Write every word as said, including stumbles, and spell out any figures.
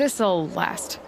This'll last.